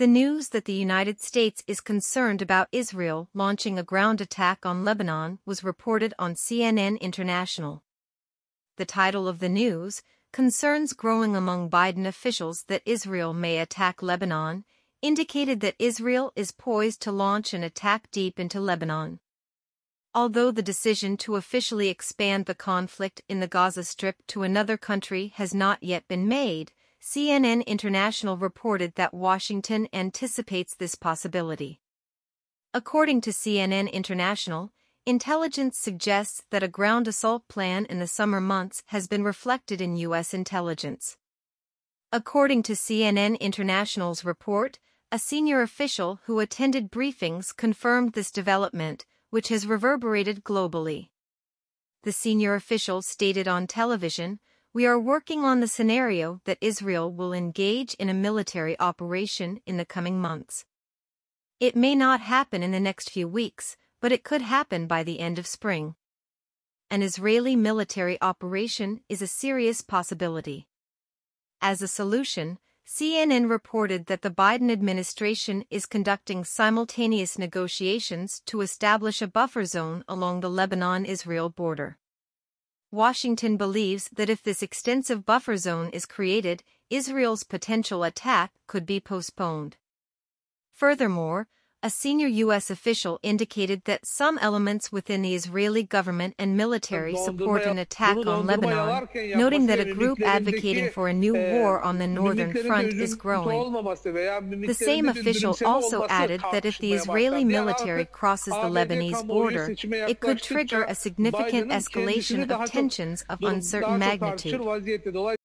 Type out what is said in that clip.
The news that the United States is concerned about Israel launching a ground attack on Lebanon was reported on CNN International. The title of the news, "Concerns Growing Among Biden Officials That Israel May Attack Lebanon," indicated that Israel is poised to launch an attack deep into Lebanon. Although the decision to officially expand the conflict in the Gaza Strip to another country has not yet been made, CNN International reported that Washington anticipates this possibility. According to CNN International, intelligence suggests that a ground assault plan in the summer months has been reflected in U.S. intelligence. According to CNN International's report, a senior official who attended briefings confirmed this development, which has reverberated globally. The senior official stated on television, "We are working on the scenario that Israel will engage in a military operation in the coming months. It may not happen in the next few weeks, but it could happen by the end of spring. An Israeli military operation is a serious possibility." As a solution, CNN reported that the Biden administration is conducting simultaneous negotiations to establish a buffer zone along the Lebanon-Israel border. Washington believes that if this extensive buffer zone is created, Israel's potential attack could be postponed. Furthermore, a senior U.S. official indicated that some elements within the Israeli government and military support an attack on Lebanon, noting that a group advocating for a new war on the northern front is growing. The same official also added that if the Israeli military crosses the Lebanese border, it could trigger a significant escalation of tensions of uncertain magnitude.